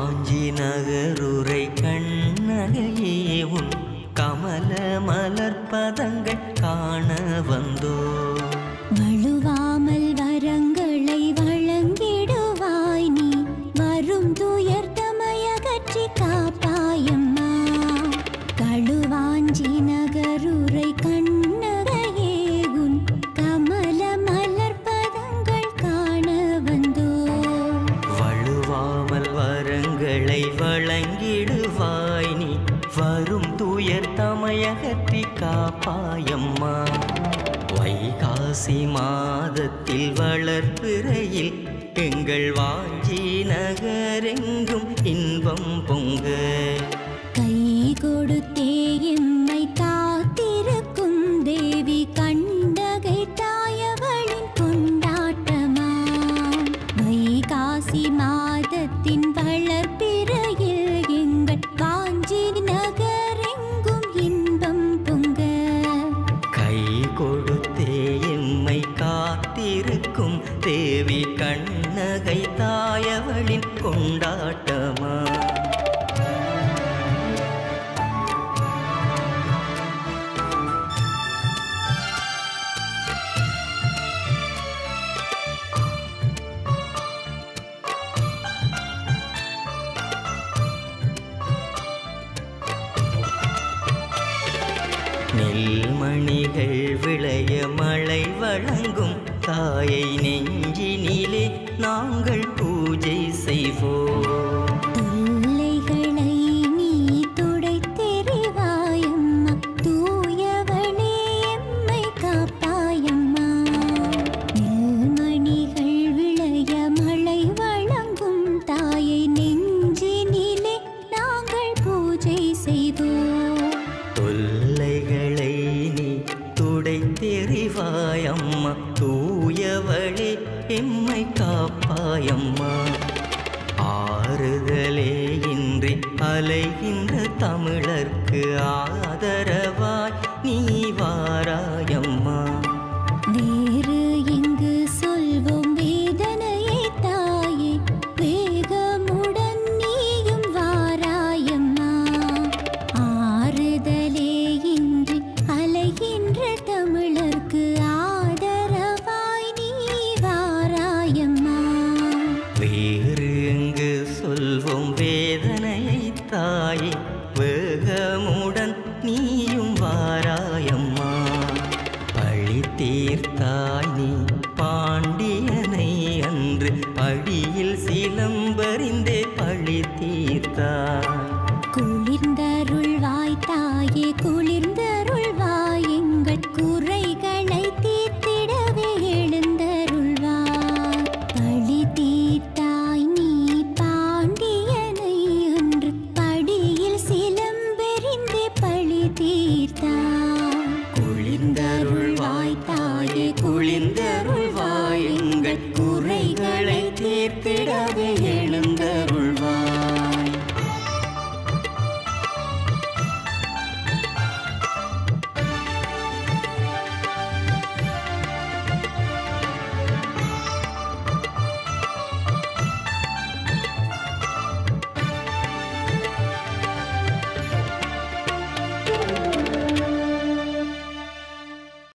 காஞ்சி நகருரை கண்ணகையே உன் கமல மலர் பதங்கள் காண வந்தோ. வழுவாமல் வரங்களை வழங்கிடுவாய் நீ, வரும் துயர் தமையகற்றி காப்பாயம்மா. களுவாஞ்சி நகருரை கண்ணகையே உன் கமல மலர் பதங்கள் காண வந்தோ. வழுவாமல் வரங்களை வழங்கிடுவாய் நீ, வரும் துயர் தமையகற்றி காப்பாயம்மா. வைகாசி மாதத்தில் வளர்பிறையில் எங்கள் வாஞ்சி நகரெங்கும் இன்பம் பொங்க. கை கொடுத்தே எம்மை காத்திருக்கும் தேவி கண்டகை தாயவளின் கொண்டாட்டமா. வைகாசி மாதத்தின் வளர்பிறையில் எங்கள் வாஞ்சி நகரெங்கும் இன்பம் பொங்க. கை காத்திருக்கும் தேவி கண்ணகை தாயவளின் கொண்டாட்டமா. நெல்மணிகள் விளைய மழை வழங்கும் தாயை நெஞ்சினிலே நாங்கள் பூஜை செய்வோம். தொல்லைகளை நீ துடைத்தெறிவாயம்மா, தூயவனே எம்மை காப்பாயம்மா. நெல்மணிகள் விளைய மழை வழங்கும் தாயை நெஞ்சினிலே நாங்கள் பூஜை செய்வோம். தொல்லைகளை நீ துடைத்தெறிவாயம்மா, தூயவளே எம்மை காப்பாயம்மா. ஆறுதலே இன்றி அலைகின்ற தமிழர்க்கு ஆதரவாய் நீ வாராயம்மா. வேறு இங்கு சொல்வோம் வேதனையை தாயே, வேகமுடன் நீயும் வாராயம்மா. ஆறுதலே இன்றி அலைகின்ற தமிழர்க்கு சொல்வோம் வேதனையை தாயே, வேகமுடன் நீயும் வாராயம்மா. பழி தீர்த்தாய் நீ பாண்டியனை அன்று, படியில் சிலம்பறிந்தே பழி தீர்த்தாய். குளிர்ந்தருள்வாய் தாயே, குளிர்ந்தருள்வாய் எங்கள் குறைகளை தீர்த்திடவே எழுந்தருள்வாய். பழி தீர்த்தாய் நீ குளிந்தருள்வாய் எங்கள் குறைகளை தீர்த்திடவே